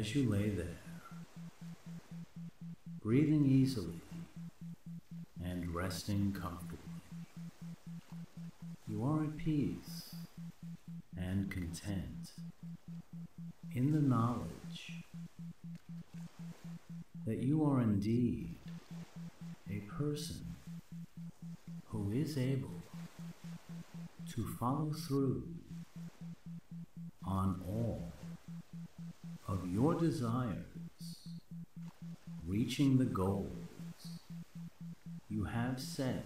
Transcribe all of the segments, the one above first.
as you lay there, breathing easily and resting comfortably. You are at peace and content in the knowledge that you are indeed a person who is able to follow through on all of your desires, reaching the goals you have set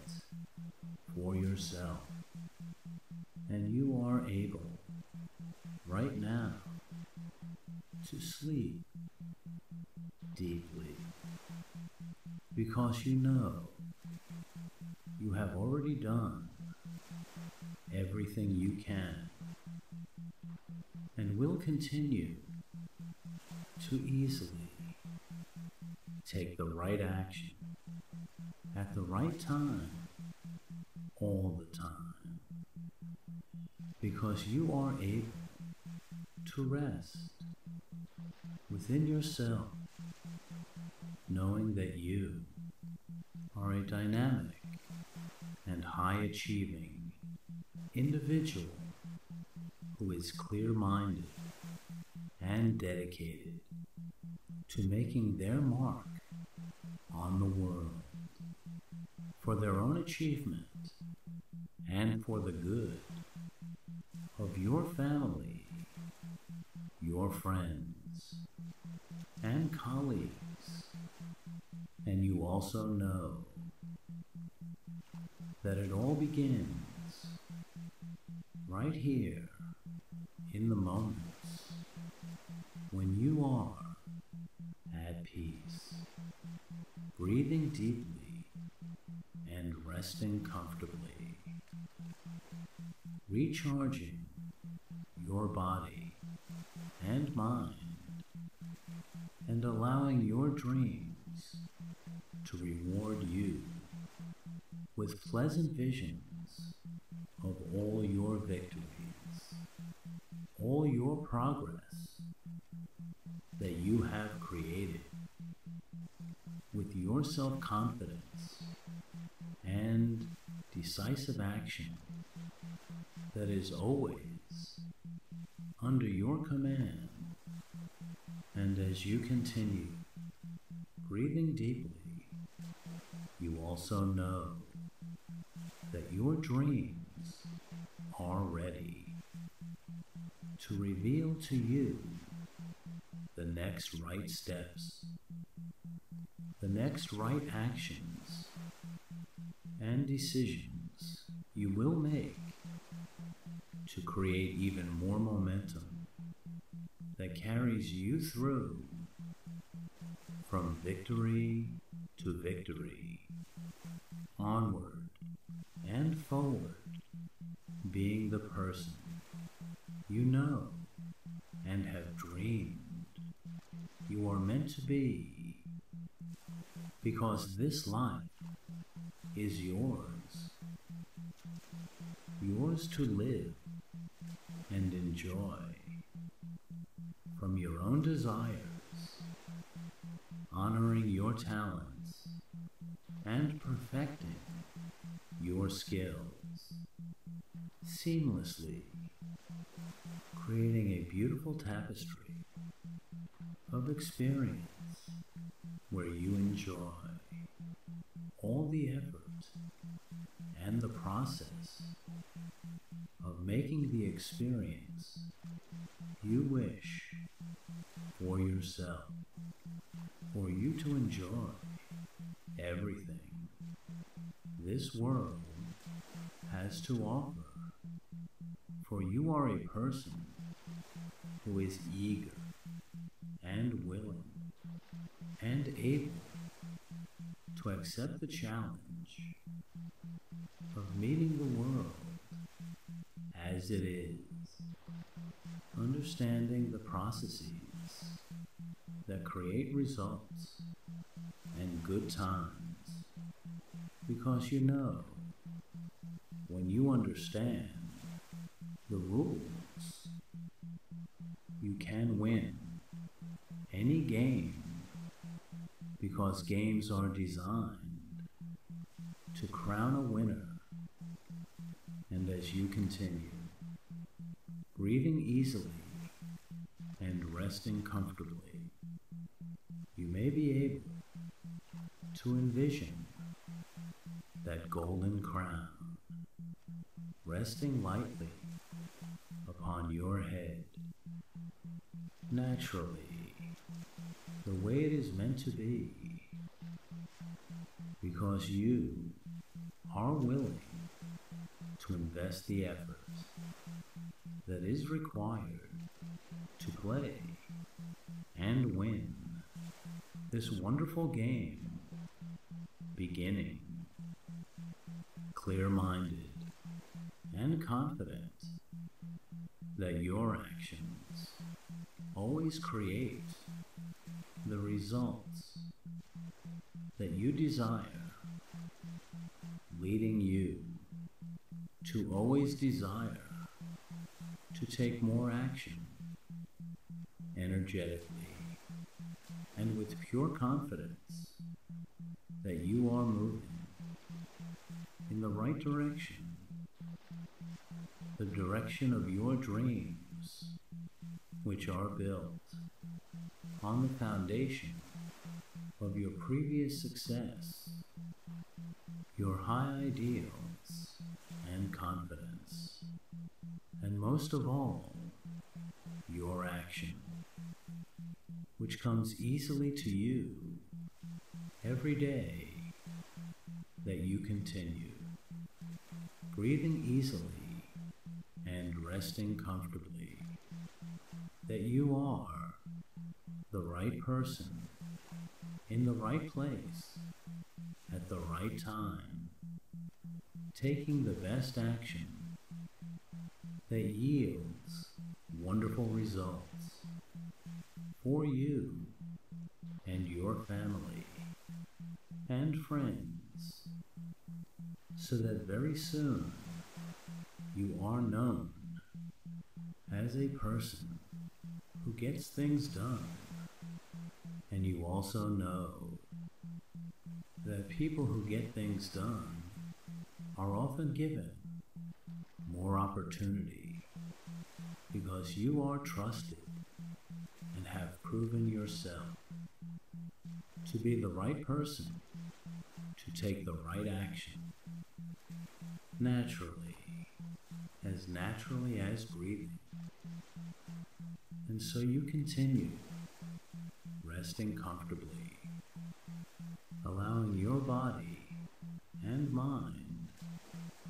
for yourself. And you are able right now to sleep deeply because you know you have already done everything you can and will continue to easily take the right action at the right time all the time, because you are able to rest within yourself, knowing that you are a dynamic and high-achieving individual who is clear-minded and dedicated to making their mark on the world for their own achievement and for the good of your family, your friends, and colleagues. And you also know that it all begins right here in the moments when you are at peace, breathing deeply and resting comfortably, recharging your body and mind, and allowing your dreams to reward you with pleasant visions of all your victories, all your progress that you have created with your self-confidence and decisive action that is always under your command. And as you continue breathing deeply, you also know that your dreams are ready to reveal to you the next right steps, the next right actions and decisions you will make to create even more momentum that carries you through from victory to victory, onward and forward, being the person you know and have dreamed you are meant to be, because this life is yours, yours to live and enjoy from your own desires, honoring your talents and perfecting your skills seamlessly, creating a beautiful tapestry of experience where you enjoy all the effort and the process of making the experience you wish for yourself, for you to enjoy everything this world has to offer, for you are a person who is eager and willing and able to accept the challenge of meeting the world as it is, understanding the processes that create results and good times, because you know when you understand the rules, you can win any game, because games are designed to crown a winner. And as you continue, breathing easily and resting comfortably, you may be able to envision that golden crown resting lightly upon your head, naturally, the way it is meant to be, because you are willing to invest the effort that is required to play and win this wonderful game, beginning clear-minded and confident that your actions always create the results that you desire, leading you to always desire to take more action energetically and with pure confidence that you are moving in the right direction, the direction of your dreams, which are built on the foundation of your previous success, your high ideals and confidence, and most of all, your action, which comes easily to you every day that you continue, breathing easily and resting comfortably, that you are the right person in the right place at the right time, taking the best action that yields wonderful results for you and your family and friends, so that very soon you are known as a person who gets things done. And you also know that people who get things done are often given more opportunity, because you are trusted and have proven yourself to be the right person to take the right action, naturally as breathing. And so you continue resting comfortably, allowing your body and mind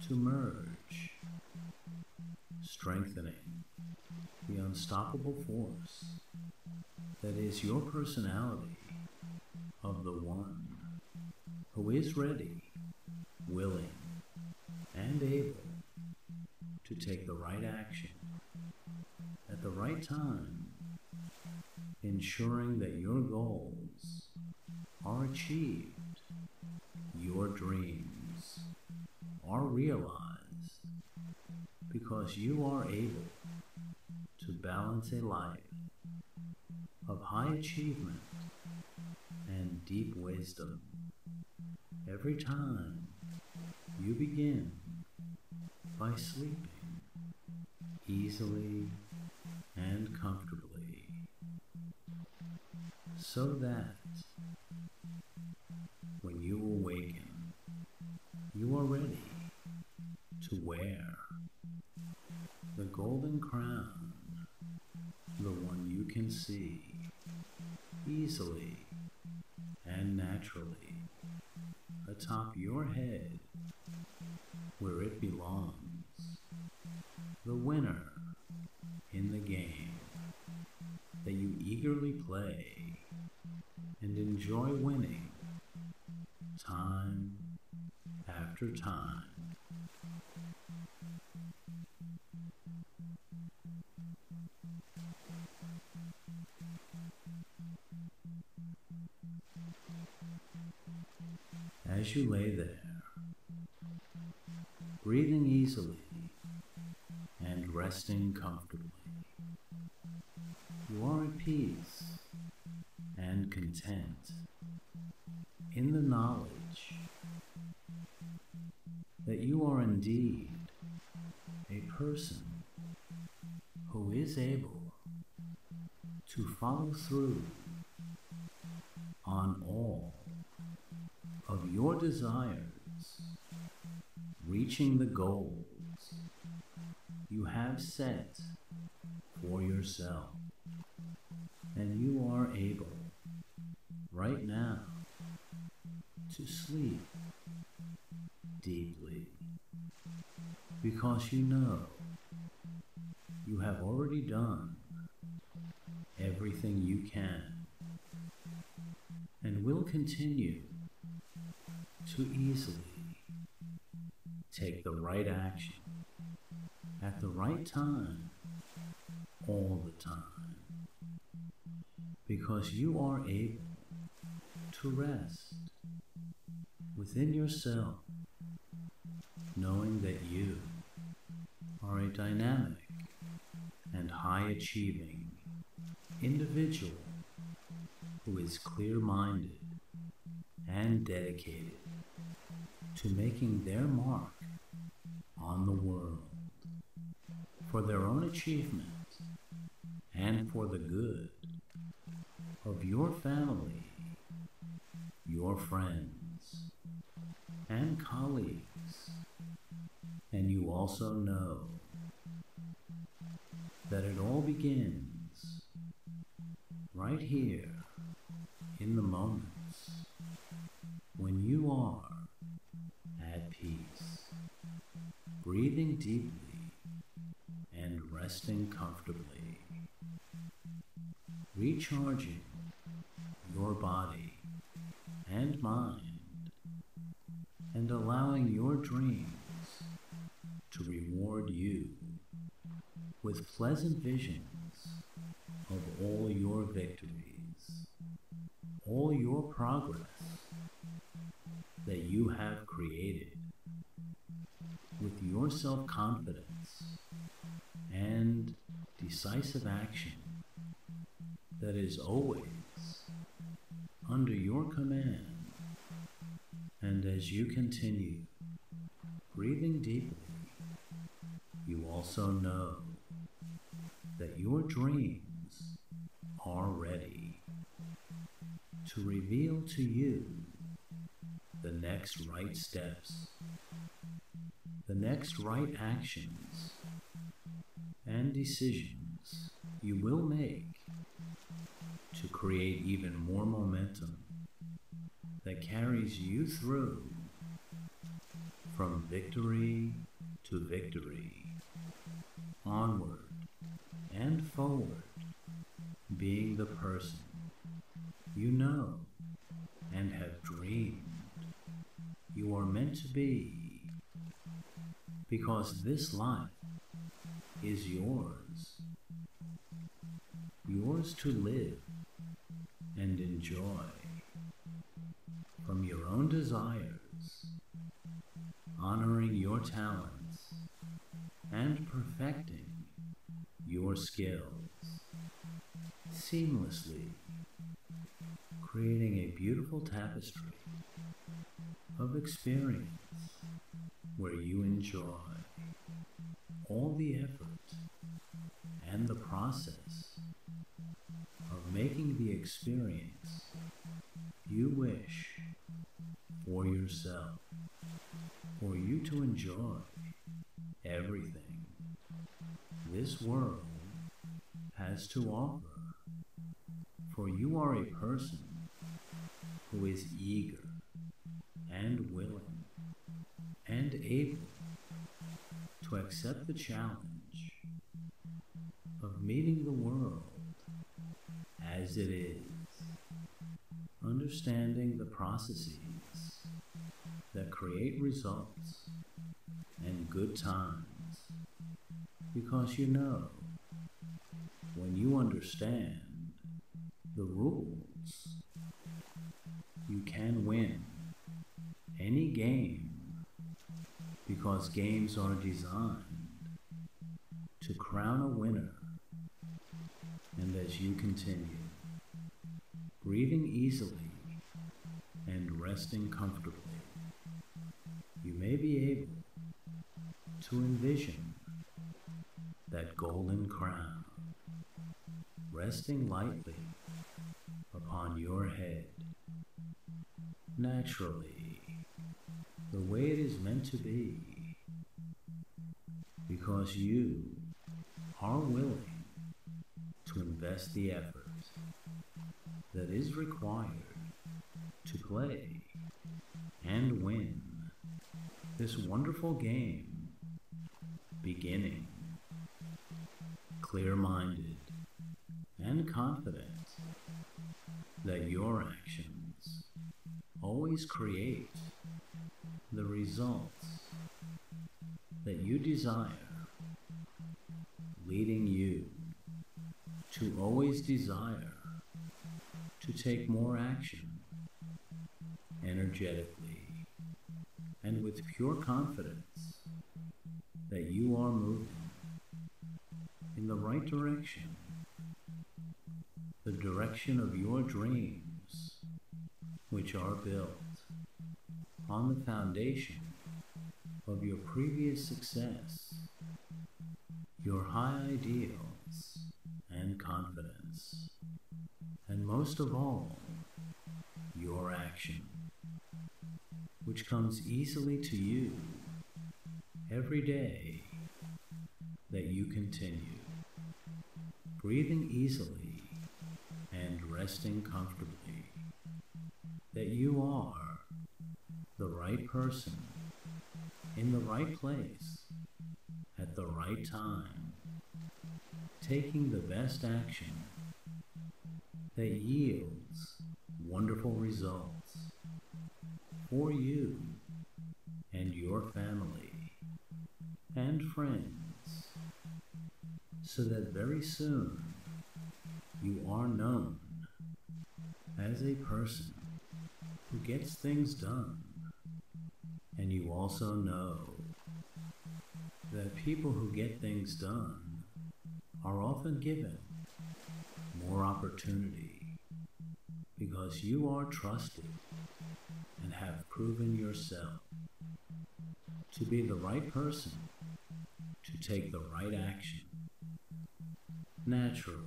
to merge, strengthening the unstoppable force that is your personality of the one who is ready, willing, and able to take the right action at the right time, ensuring that your goals are achieved, your dreams are realized, because you are able to balance a life of high achievement and deep wisdom every time you begin by sleeping easily and comfortably, so that when you awaken, you are ready to wear the golden crown, the one you can see easily and naturally atop your head, where it belongs, the winner in the game that you eagerly play and enjoy winning time after time. As you lay there, breathing easily and resting comfortably, you are at peace content in the knowledge that you are indeed a person who is able to follow through on all of your desires, reaching the goals you have set for yourself. And you are able right now to sleep deeply, because you know you have already done everything you can and will continue to easily take the right action at the right time all the time, because you are able to rest within yourself, knowing that you are a dynamic and high-achieving individual who is clear-minded and dedicated to making their mark on the world for their own achievement and for the good of your family, your friends, and colleagues. And you also know that it all begins right here in the moments when you are at peace, breathing deeply and resting comfortably, recharging your body and mind, and allowing your dreams to reward you with pleasant visions of all your victories, all your progress that you have created with your self-confidence and decisive action that is always under your command. And as you continue breathing deeply, you also know that your dreams are ready to reveal to you the next right steps, the next right actions and decisions you will make to create even more momentum that carries you through from victory to victory, onward and forward, being the person you know and have dreamed you are meant to be, because this life is yours, yours to live and enjoy from your own desires, honoring your talents and perfecting your skills seamlessly, creating a beautiful tapestry of experience where you enjoy all the effort and the process of making the experience you wish for yourself, for you to enjoy everything this world has to offer, for you are a person who is eager and willing and able to accept the challenge of meeting the world as it is, understanding the processes that create results and good times, because you know when you understand the rules, you can win any game, because games are designed to crown a winner. And as you continue breathing easily, and resting comfortably. You may be able to envision that golden crown resting lightly upon your head, naturally, the way it is meant to be, because you are willing to invest the effort that is required to play and win this wonderful game, beginning clear-minded and confident that your actions always create the results that you desire, leading you to always desire to take more action energetically and with pure confidence that you are moving in the right direction, the direction of your dreams, which are built on the foundation of your previous success, your high ideals and confidence, and most of all, your action, which comes easily to you every day that you continue, breathing easily and resting comfortably, that you are the right person in the right place at the right time, taking the best action that yields wonderful results for you and your family and friends, so that very soon you are known as a person who gets things done, and you also know that people who get things done are often given more opportunity, because you are trusted and have proven yourself to be the right person to take the right action, naturally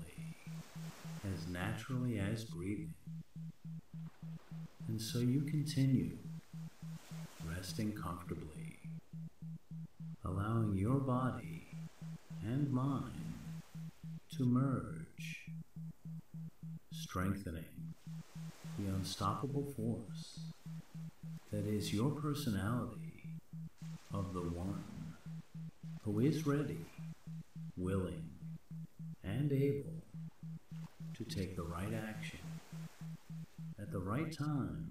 as breathing. And so you continue resting comfortably, allowing your body and mind to merge, strengthening the unstoppable force that is your personality of the one who is ready, willing, and able to take the right action at the right time,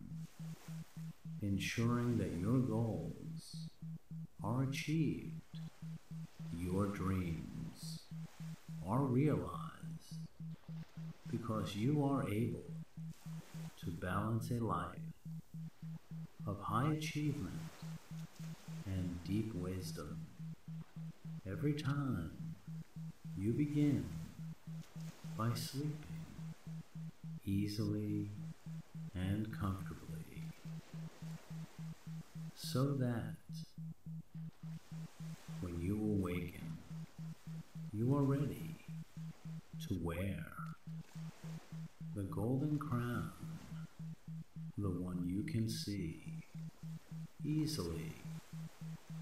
ensuring that your goals are achieved, your dreams are realized, because you are able to balance a life of high achievement and deep wisdom every time you begin by sleeping easily and comfortably, so that when you awaken, you are ready to wear the golden crown, the one you can see easily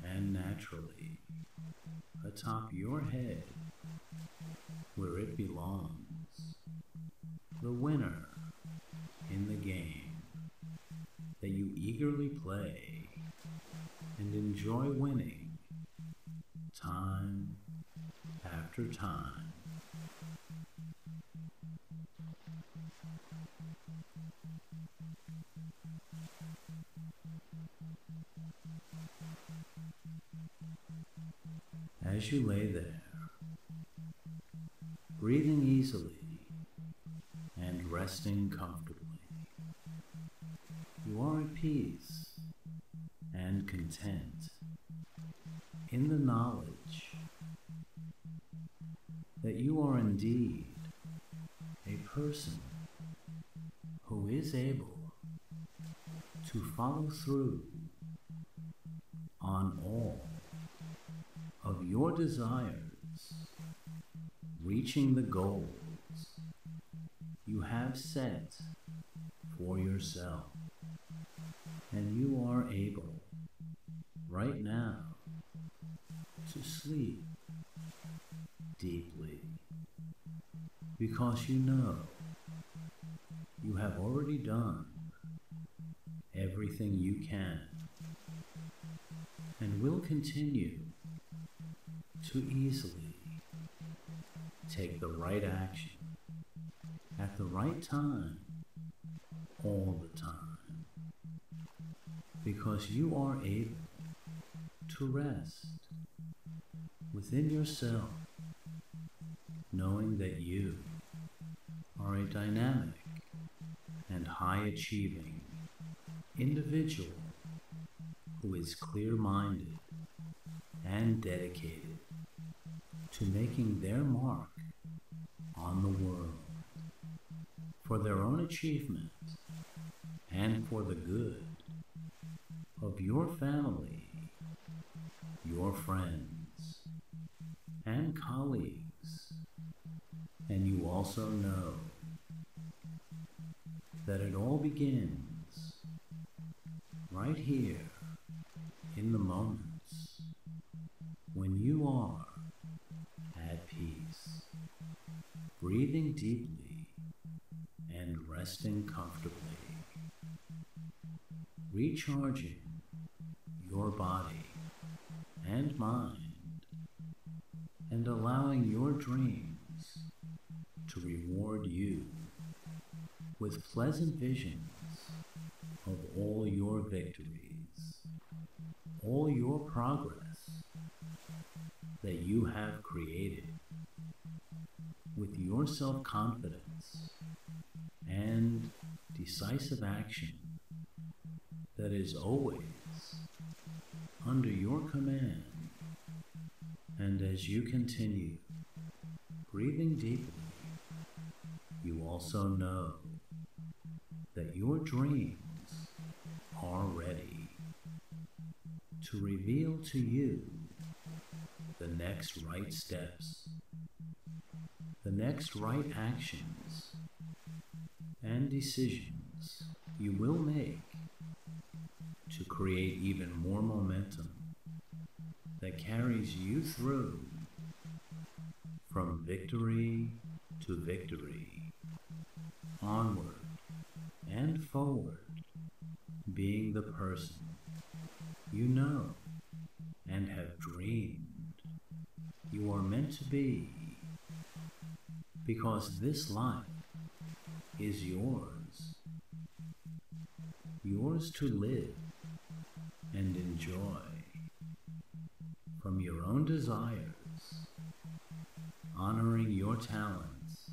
and naturally atop your head, where it belongs, the winner in the game that you eagerly play and enjoy winning time after time. As you lay there, breathing easily and resting comfortably, you are at peace and content in the knowledge that you are indeed a person is able to follow through on all of your desires, reaching the goals you have set for yourself, and you are able right now to sleep deeply, because you know you have already done everything you can and will continue to easily take the right action at the right time all the time, because you are able to rest within yourself, knowing that you are a dynamic and high-achieving individual who is clear-minded and dedicated to making their mark on the world for their own achievement and for the good of your family, your friends, and colleagues. And you also know that it all begins right here in the moments when you are at peace, breathing deeply and resting comfortably, recharging your body and mind, and allowing your dreams to reward you with pleasant visions of all your victories, all your progress that you have created with your self-confidence and decisive action that is always under your command. And as you continue breathing deeply, you also know that your dreams are ready to reveal to you the next right steps, the next right actions and decisions you will make to create even more momentum that carries you through from victory to victory, onward and forward, being the person you know and have dreamed you are meant to be, because this life is yours, yours to live and enjoy from your own desires, honoring your talents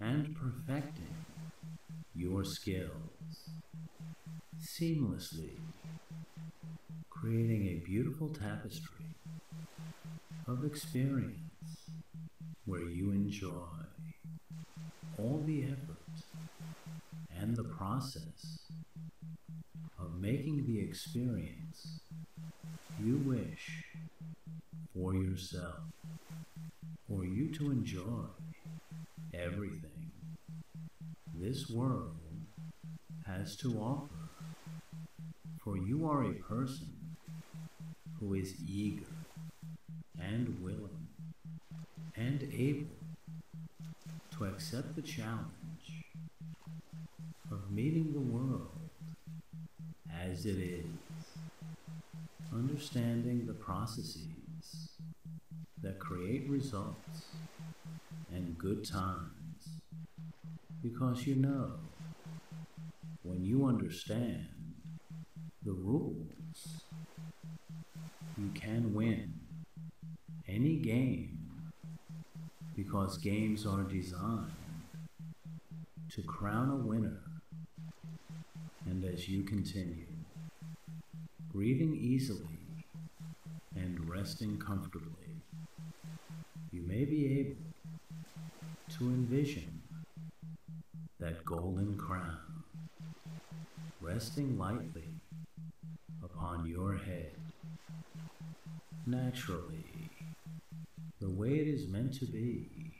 and perfecting your skills, seamlessly creating a beautiful tapestry of experience where you enjoy all the effort and the process of making the experience you wish for yourself, for you to enjoy everything this world has to offer. For you are a person who is eager and willing and able to accept the challenge of meeting the world as it is, understanding the processes that create results and good times, because you know when you understand the rules, you can win any game, because games are designed to crown a winner. And as you continue breathing easily and resting comfortably, you may be able to envision that golden crown resting lightly upon your head, naturally, the way it is meant to be,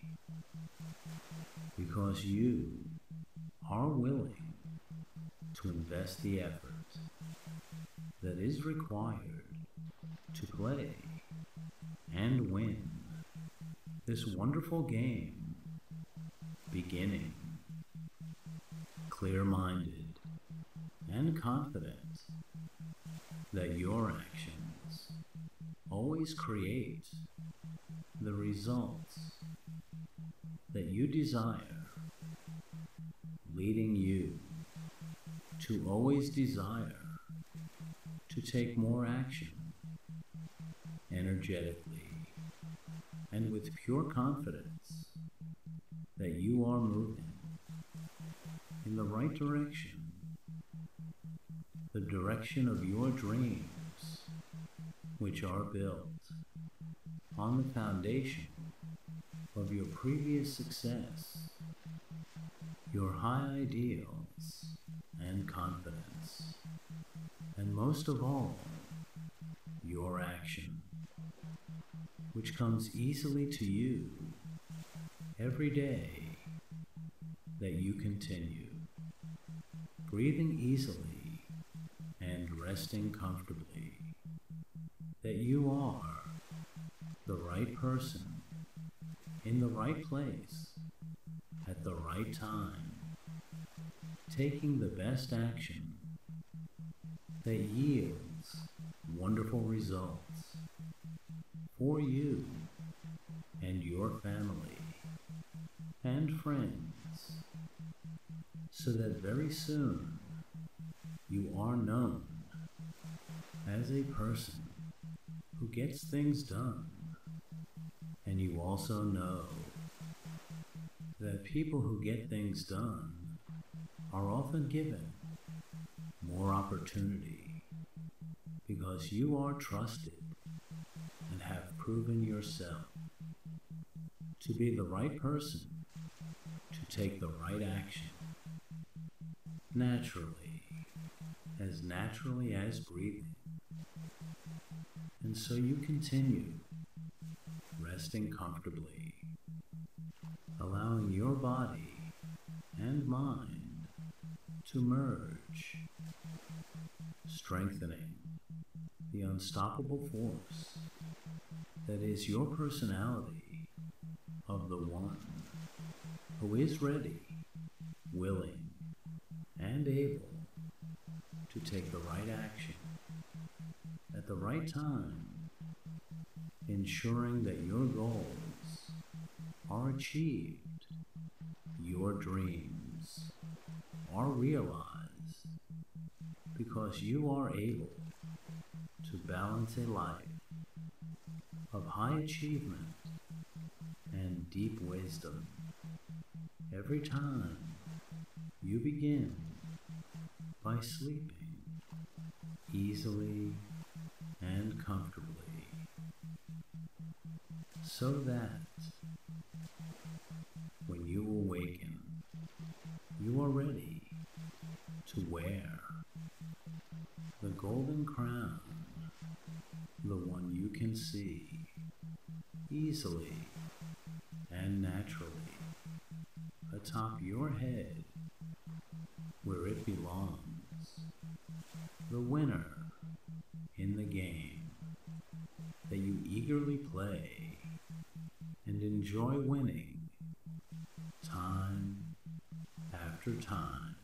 because you are willing to invest the effort that is required to play and win this wonderful game, beginning clear-minded and confident that your actions always create the results that you desire, leading you to always desire to take more action energetically and with pure confidence that you are moving in the right direction, the direction of your dreams, which are built on the foundation of your previous success, your high ideals and confidence, and most of all, your action, which comes easily to you every day that you continue breathing easily and resting comfortably, that you are the right person in the right place at the right time, taking the best action that yields wonderful results for you and your family and friends, so that very soon you are known as a person who gets things done, and you also know that people who get things done are often given more opportunity because you are trusted and have proven yourself to be the right person to take the right action naturally, as naturally as breathing. And so you continue resting comfortably, allowing your body and mind to merge, strengthening the unstoppable force that is your personality of the one who is ready, willing, and able to take the right action at the right time, ensuring that your goals are achieved, your dreams are realized, because you are able to balance a life of high achievement and deep wisdom every time you begin by sleeping easily and comfortably, so that when you awaken, you are ready to wear the golden crown, the one you can see easily and naturally atop your head, where it belongs, the winner in the game that you eagerly play and enjoy winning time after time.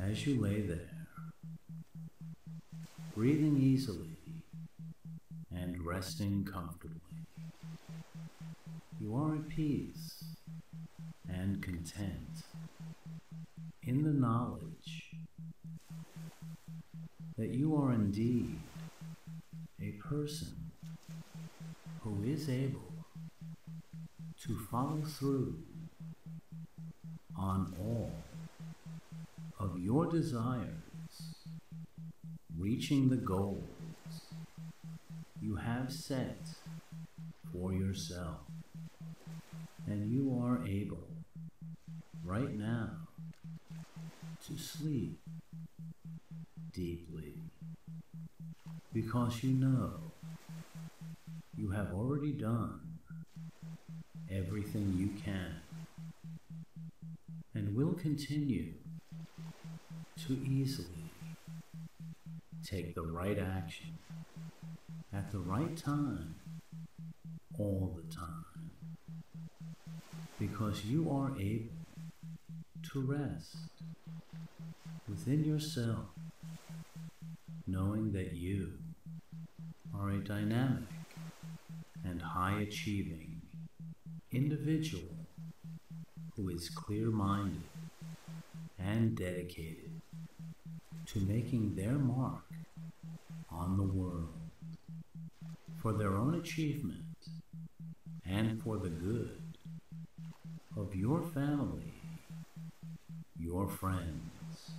As you lay there, breathing easily and resting comfortably, you are at peace and content in the knowledge that you are indeed a person who is able to follow through on all of your desires, reaching the goals you have set for yourself, and you are able right now to sleep deeply, because you know you have already done everything you can and will continue to easily take the right action at the right time all the time, because you are able to rest within yourself, knowing that you are a dynamic and high-achieving individual who is clear-minded and dedicated to making their mark on the world for their own achievement and for the good of your family, your friends,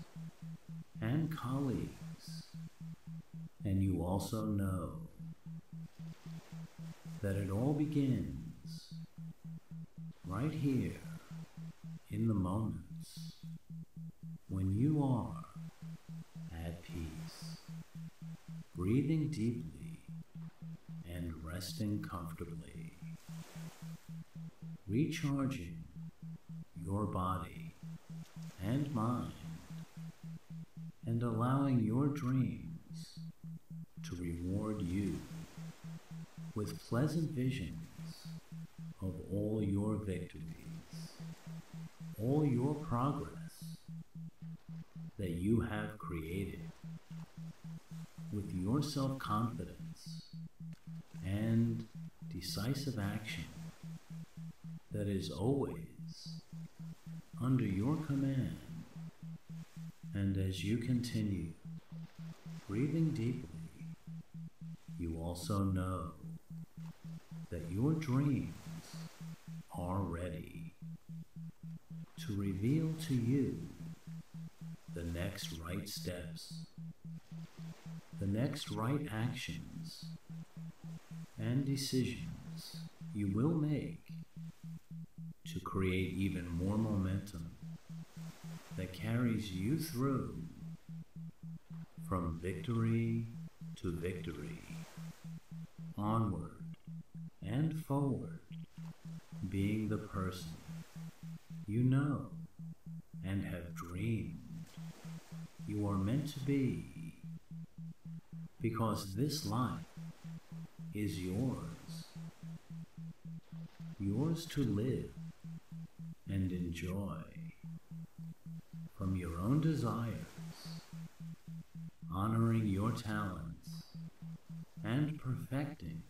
and colleagues. And you also know that it all begins right here in the moments when you are at peace, breathing deeply and resting comfortably, recharging your body and mind, and allowing your dreams to reward you with pleasant visions of all your victories, all your progress that you have created with your self-confidence and decisive action that is always under your command. And as you continue breathing deeply, you also know that your dreams are ready to reveal to you the next right steps, the next right actions and decisions you will make to create even more momentum that carries you through from victory to victory, onward and forward, being the person you know and have dreamed you are meant to be, because this life is yours, yours to live and enjoy from your own desires, honoring your talents and perfecting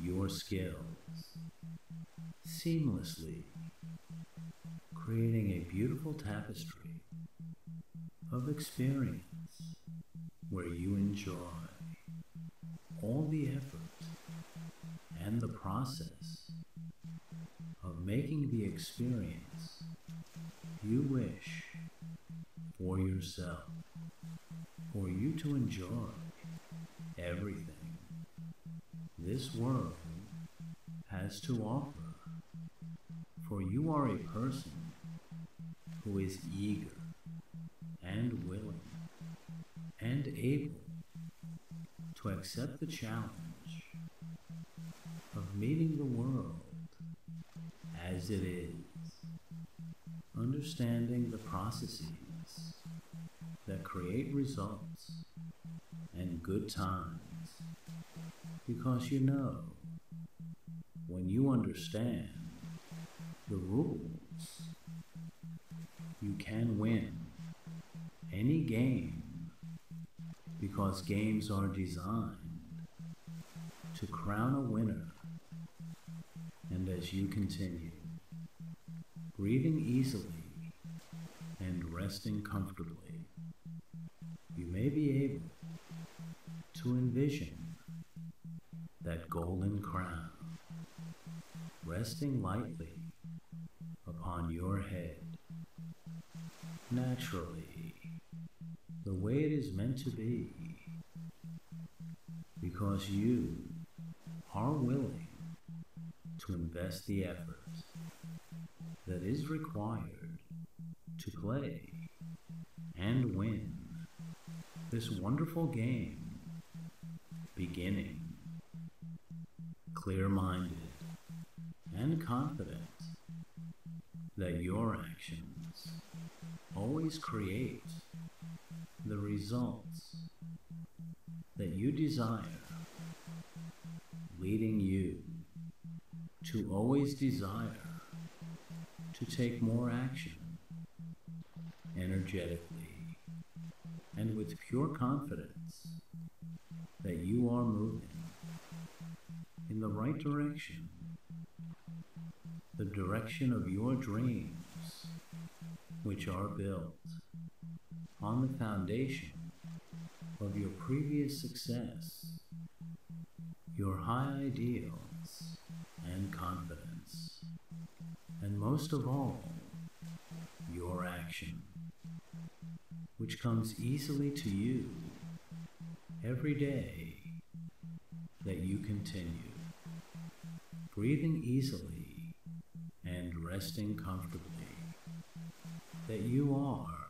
your skills seamlessly, creating a beautiful tapestry of experience where you enjoy all the effort and the process of making the experience you wish for yourself, for you to enjoy everything this world has to offer, for you are a person who is eager and willing and able to accept the challenge of meeting the world as it is, understanding the processes that create results and good times, because you know when you understand the rules, you can win any game, because games are designed to crown a winner. And as you continue breathing easily and resting comfortably, you may be able to envision that golden crown resting lightly upon your head, naturally, the way it is meant to be, because you are willing to invest the effort that is required to play and win this wonderful game, beginning clear-minded and confident that your actions always create the results that you desire, leading you to always desire to take more action energetically and with pure confidence that you are moving in the right direction, the direction of your dreams, which are built on the foundation of your previous success, your high ideals and confidence, and most of all, your action, which comes easily to you every day that you continue, breathing easily and resting comfortably, that you are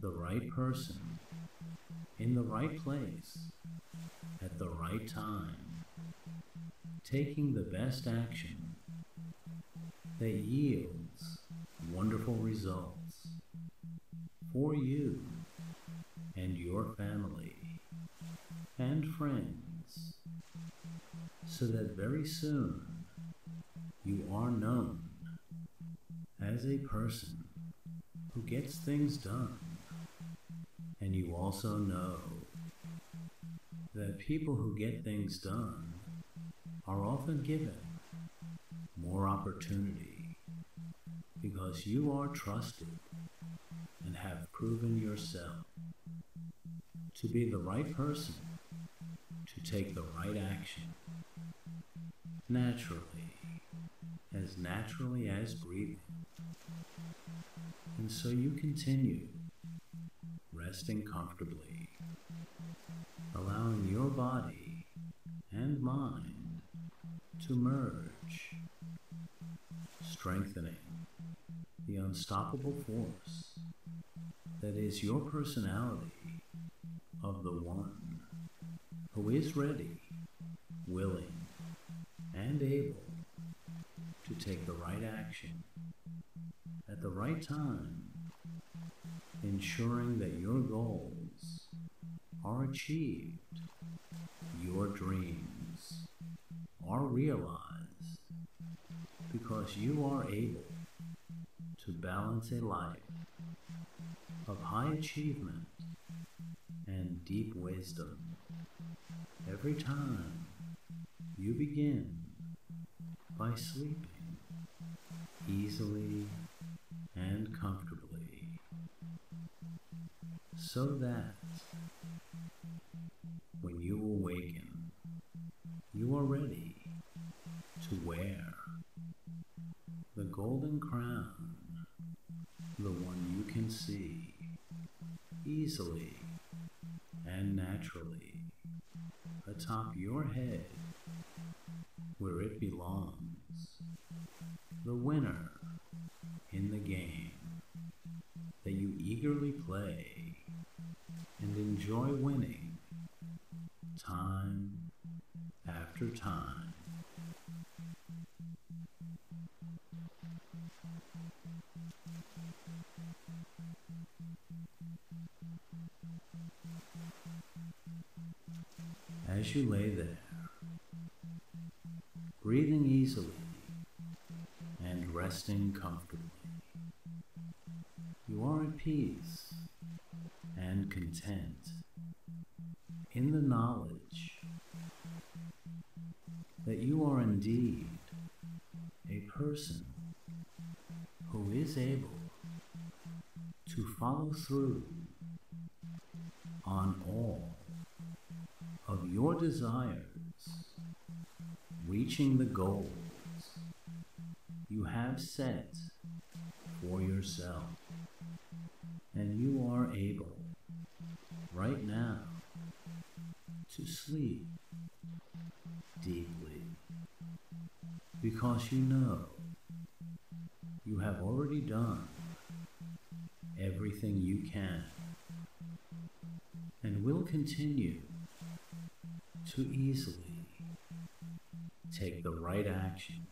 the right person in the right place at the right time, taking the best action that yields wonderful results for you and your family and friends, so that very soon you are known as a person who gets things done. And you also know that people who get things done are often given more opportunity because you are trusted and have proven yourself to be the right person to take the right action naturally as breathing. And so you continue resting comfortably, allowing your body and mind to merge, strengthening the unstoppable force that is your personality of the one who is ready, willing, and able to take the right action at the right time, ensuring that your goals are achieved, your dreams are realized, because you are able to balance a life of high achievement and deep wisdom every time you begin by sleeping easily and comfortably, so that when you awaken, you are ready to wear the golden crown, the one you can see easily and naturally atop your head where it belongs, the winner in the game that you eagerly play and enjoy winning time after time. As you lay there, breathing easily and resting comfortably, you are at peace and content in the knowledge that you are indeed a person who is able to follow through on all of your desires, reaching the goals you have set for yourself. And you are able right now to sleep deeply, because you know you have already done everything you can and will continue to easily take the right action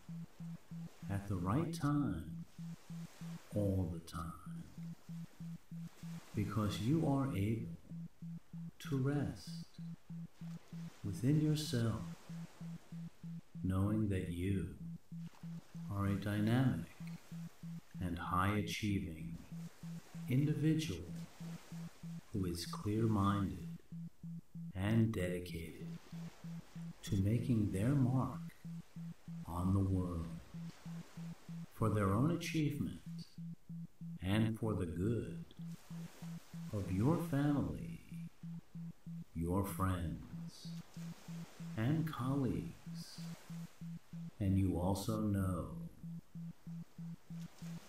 at the right time all the time, because you are able to rest within yourself, knowing that you are a dynamic and high-achieving individual who is clear-minded and dedicated to making their mark on the world for their own achievement and for the good of your family, your friends, and colleagues. And you also know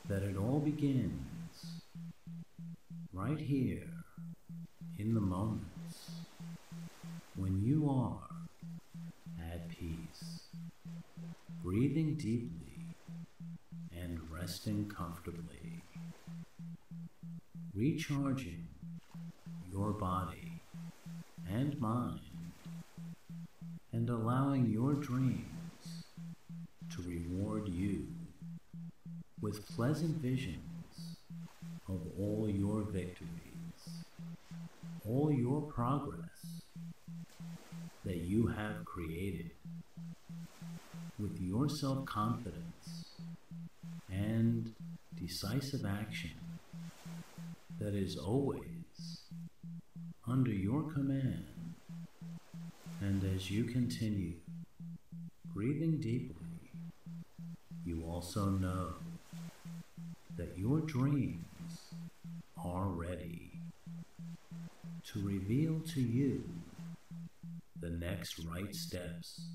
that it all begins right here in the moments when you are at peace, breathing deeply and resting comfortably, recharging your body and mind, and allowing your dreams to reward you with pleasant visions of all your victories, all your progress that you have created with your self-confidence and decisive action that is always under your command. And as you continue breathing deeply, you also know that your dreams are ready to reveal to you the next right steps,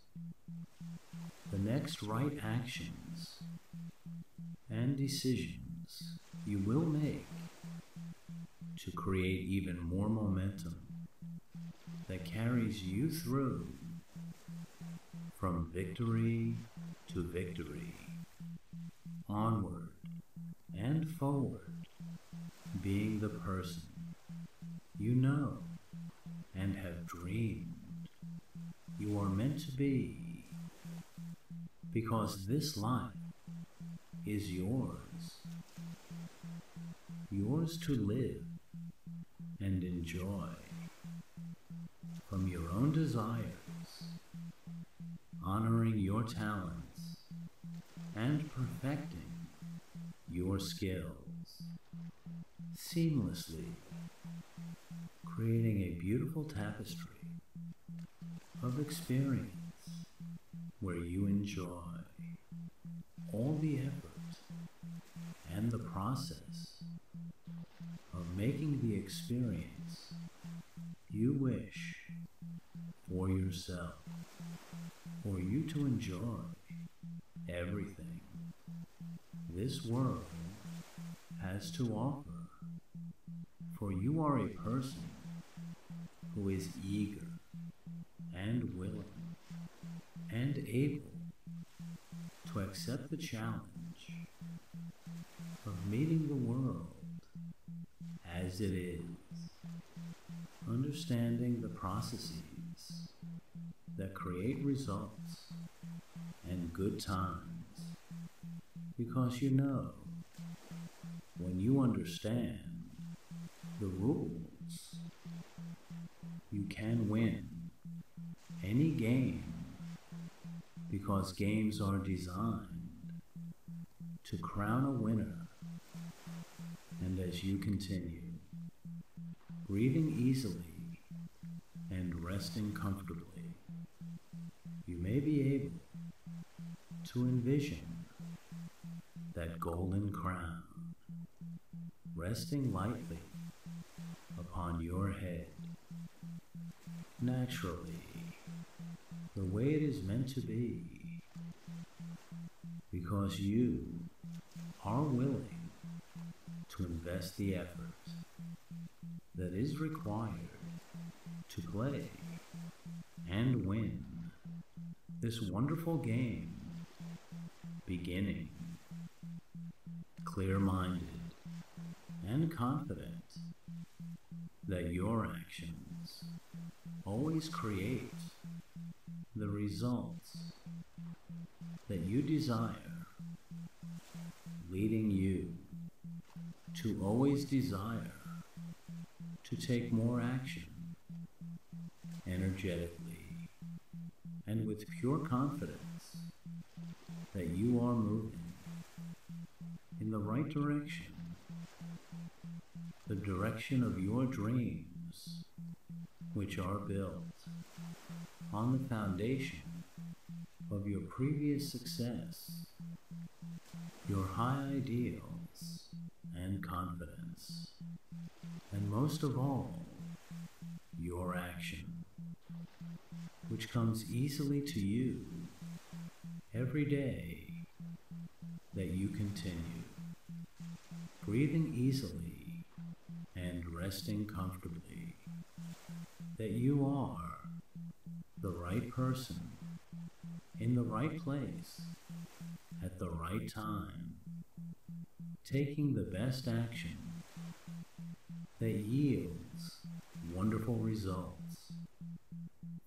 the next right actions and decisions you will make to create even more momentum that carries you through from victory to victory, onward and forward, being the person you know and have dreamed you are meant to be, because this life is yours, yours to live and enjoy from your own desires, honoring your talents and perfecting your skills, seamlessly creating a beautiful tapestry of experience where you enjoy all the effort and the process of making the experience you wish for yourself, for you to enjoy everything this world has to offer, for you are a person who is eager and willing and able to accept the challenge of meeting the world as it is, understanding the processes that create results and good times, because you know when you understand the rules, you can win any game, because games are designed to crown a winner. And as you continue breathing easily and resting comfortably, you may be able to envision that golden crown resting lightly upon your head, naturally, the way it is meant to be, because you are willing to invest the effort that is required to play and win this wonderful game, beginning clear-minded and confident that your actions always create the results that you desire, leading you to always desire to take more action energetically and with pure confidence that you are moving in the right direction, the direction of your dreams, which are built on the foundation of your previous success, your high ideals and confidence, and most of all, your action, which comes easily to you every day that you continue, breathing easily and resting comfortably, that you are the right person in the right place at the right time, taking the best action that yields wonderful results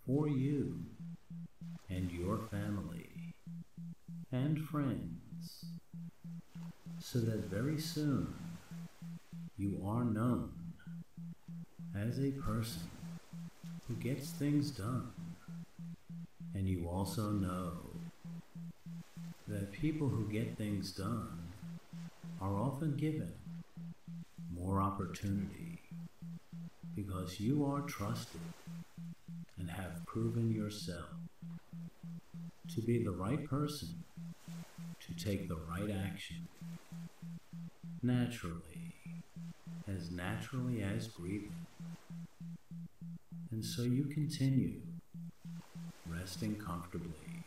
for you and your family and friends, so that very soon you are known as a person who gets things done. And you also know that people who get things done are often given more opportunity because you are trusted and have proven yourself to be the right person to take the right action naturally as breathing. And so you continue resting comfortably,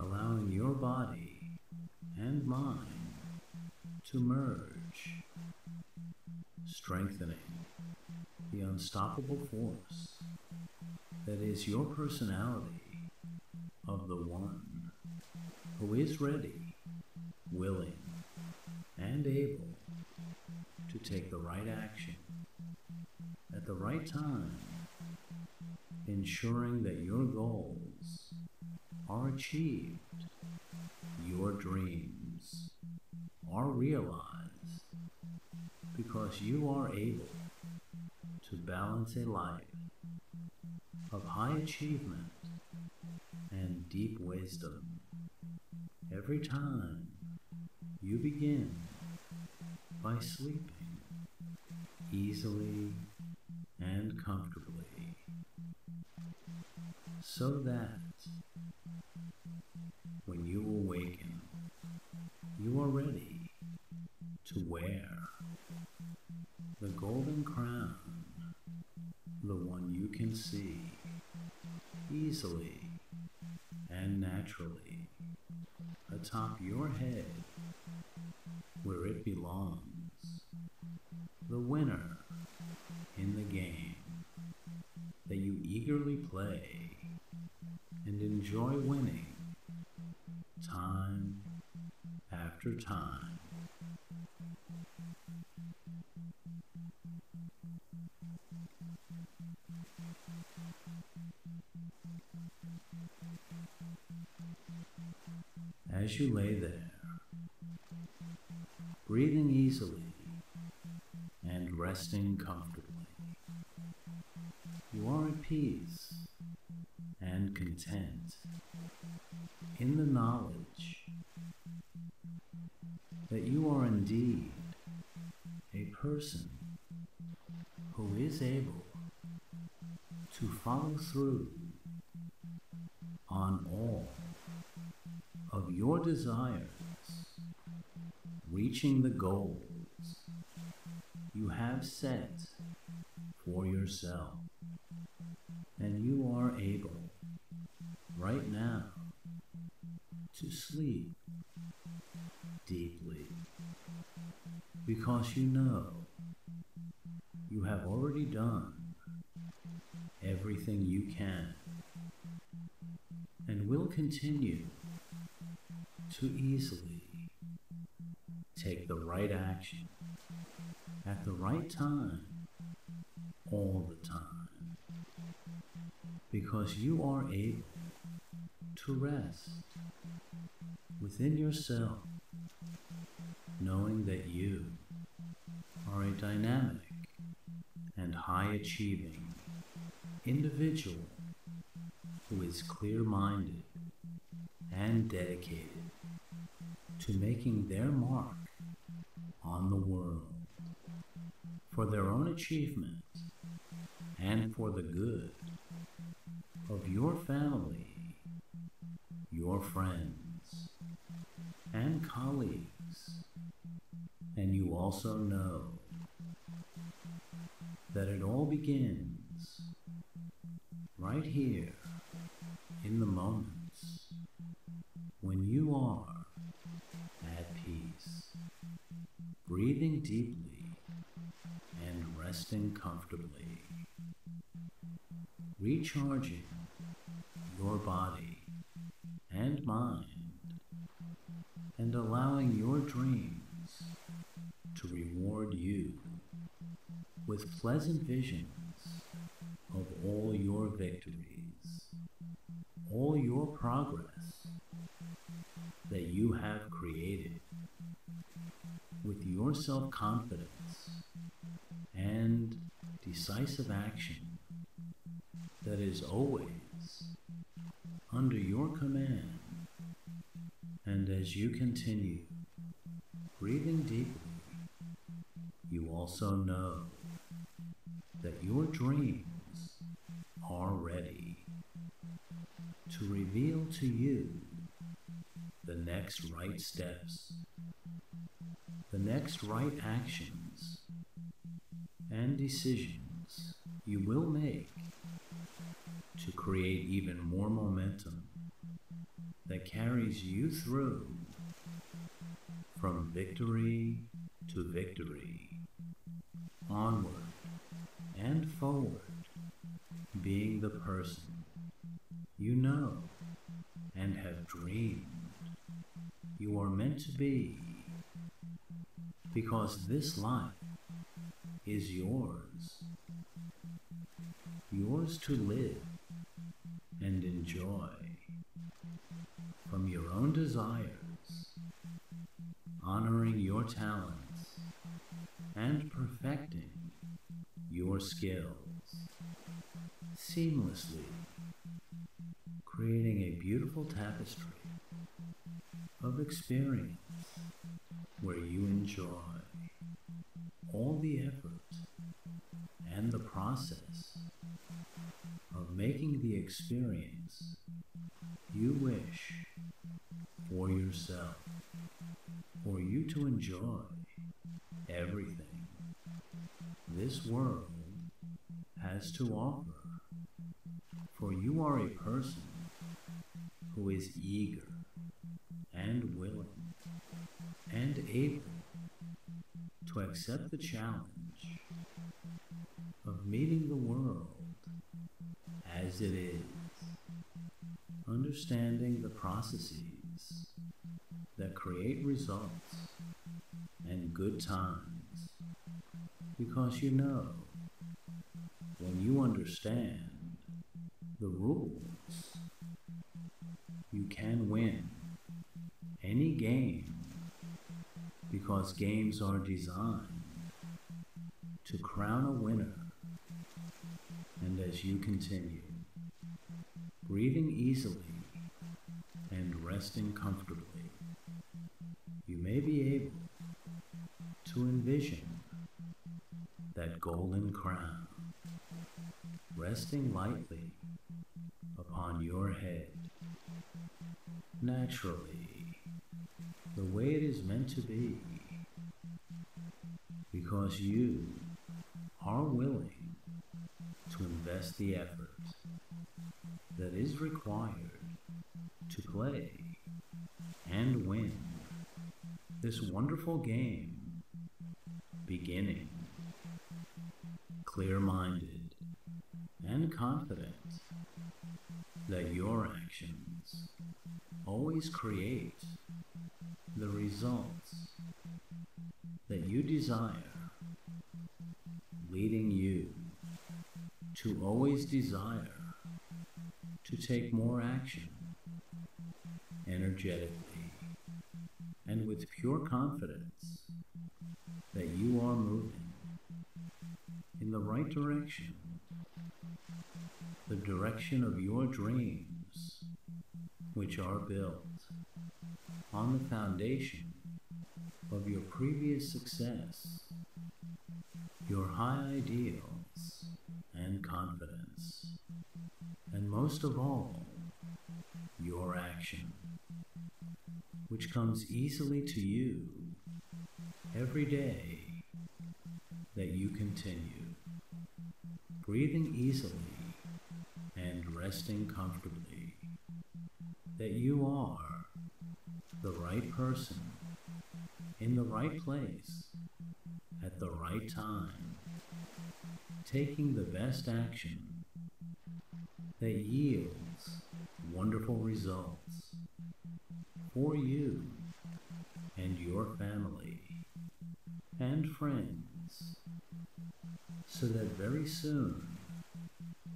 allowing your body and mind to merge, strengthening the unstoppable force that is your personality of the one who is ready, willing, and able to take the right action at the right time, ensuring that your goals are achieved, your dreams are realized, because you are able to balance a life of high achievement and deep wisdom every time you begin by sleeping easily and comfortably, so that when you awaken, you are ready to wear the golden crown, the one you can see easily and naturally atop your head where it belongs, the winner in the game that you eagerly play and enjoy winning time after time. As you lay there, breathing easily and resting comfortably, you are at peace and content in the knowledge that you are indeed a person who is able to follow through on all of your desires, reaching the goals you have set for yourself. And you are able right now to sleep deeply, because you know you have already done everything you can, and will continue to easily take the right action at the right time, all the time, because you are able to rest within yourself, knowing that you are a dynamic and high-achieving individual who is clear-minded and dedicated to making their mark on the world for their own achievement and for the good of your family, your friends, and colleagues. And you also know that it all begins right here in the moments when you are at peace, breathing deeply and resting comfortably, recharging your body and mind, and allowing your dreams to reward you with pleasant visions of all your victories, all your progress that you have created with your self-confidence and decisive action that is always under your command. And as you continue breathing deeply, you also know that your dreams are ready to reveal to you the next right steps, the next right actions and decisions you will make to create even more momentum that carries you through from victory to victory, onward and forward, being the person you know and have dreamed you are meant to be, because this life is yours, yours to live and enjoy from your own desires, honoring your talents and perfecting your skills seamlessly, creating a beautiful tapestry of experience where you enjoy all the effort and the process of making the experience you wish for yourself, for you to enjoy everything this world has to offer, for you are a person who is eager and willing and able to accept the challenge of meeting the world as it is, understanding the processes that create results and good times, because you know when you understand the rules, you can win any game, because games are designed to crown a winner. And as you continue breathing easily and resting comfortably, you may be able to envision that golden crown resting lightly upon your head, naturally, the way it is meant to be, because you are willing to invest the effort that is required to play and win this wonderful game, beginning clear-minded and confident that your actions always create the results that you desire, leading you to always desire to take more action energetically and with pure confidence that you are moving in the right direction, the direction of your dreams, which are built on the foundation of your previous success, your high ideals and confidence, and most of all, your action, which comes easily to you every day that you continue, breathing easily and resting comfortably, that you are the right person in the right place at the right time, taking the best action that yields wonderful results for you and your family and friends, so that very soon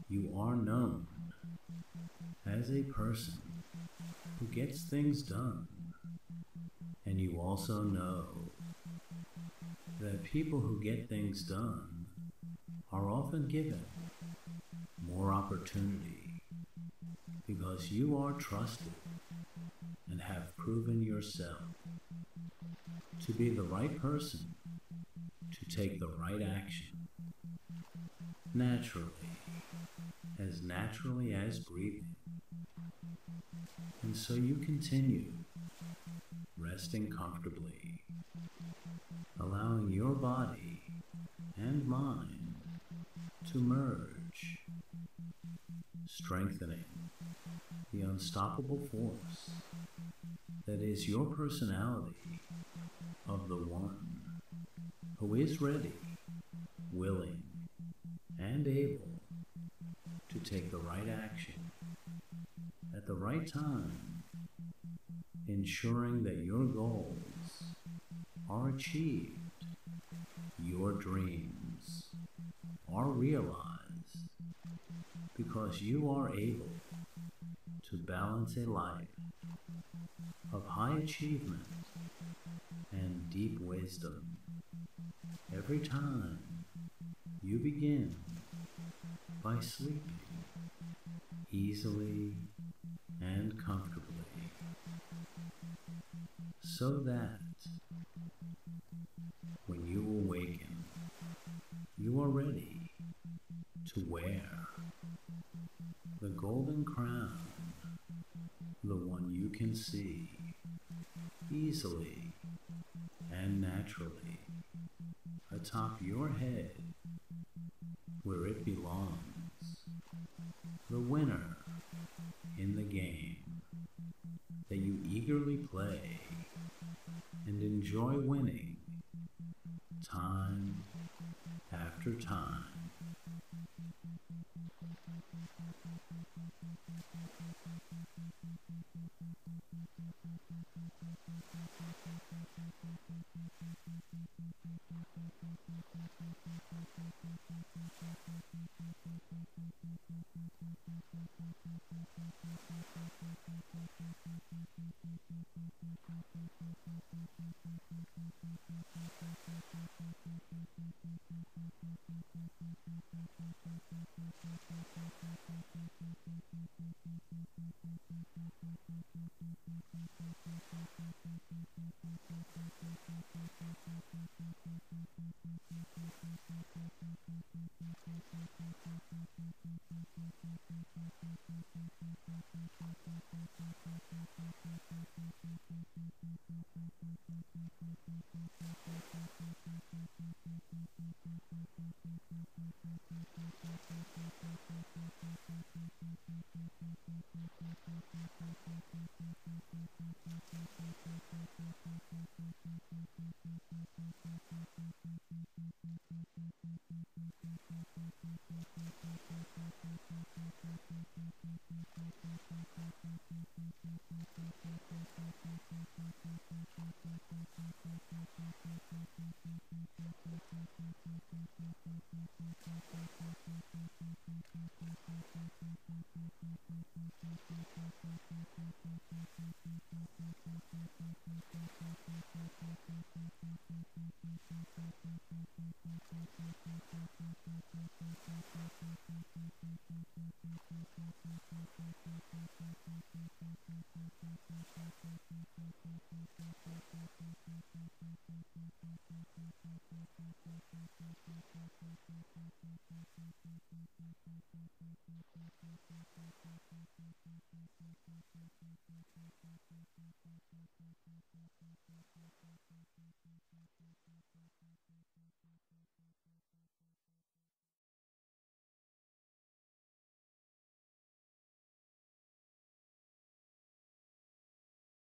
you are known as a person who gets things done. And you also know that people who get things done are often given more opportunity because you are trusted and have proven yourself to be the right person to take the right action naturally as breathing. And so you continue resting comfortably, allowing your body and mind to merge, strengthening the unstoppable force that is your personality of the one who is ready, willing, and able to take the right action at the right time, ensuring that your goals are achieved, your dreams are realized, because you are able to balance a life of high achievement and deep wisdom every time you begin by sleeping easily and comfortably, so that when you awaken, you are ready to wear the golden crown, the one you can see easily and naturally atop your head where it belongs, the winner in the game that you eagerly play and enjoy winning time after time.